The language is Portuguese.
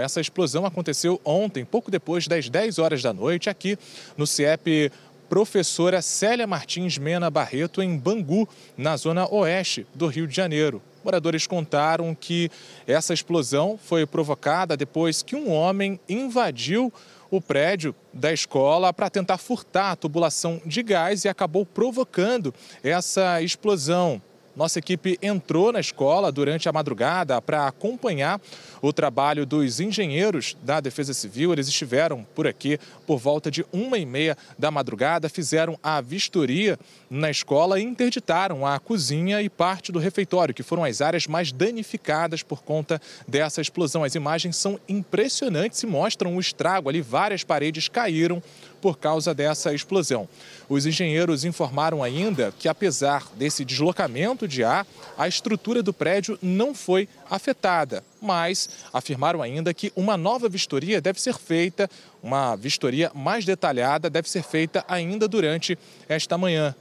Essa explosão aconteceu ontem, pouco depois das 10 horas da noite, aqui no CIEP Professora Célia Martins Mena Barreto, em Bangu, na zona oeste do Rio de Janeiro. Moradores contaram que essa explosão foi provocada depois que um homem invadiu o prédio da escola para tentar furtar a tubulação de gás e acabou provocando essa explosão. Nossa equipe entrou na escola durante a madrugada para acompanhar o trabalho dos engenheiros da Defesa Civil. Eles estiveram por aqui por volta de 1h30 da madrugada, fizeram a vistoria na escola e interditaram a cozinha e parte do refeitório, que foram as áreas mais danificadas por conta dessa explosão. As imagens são impressionantes e mostram o estrago ali, várias paredes caíram por causa dessa explosão. Os engenheiros informaram ainda que, apesar desse deslocamento de ar, a estrutura do prédio não foi afetada, mas afirmaram ainda que uma nova vistoria deve ser feita, uma vistoria mais detalhada deve ser feita ainda durante esta manhã.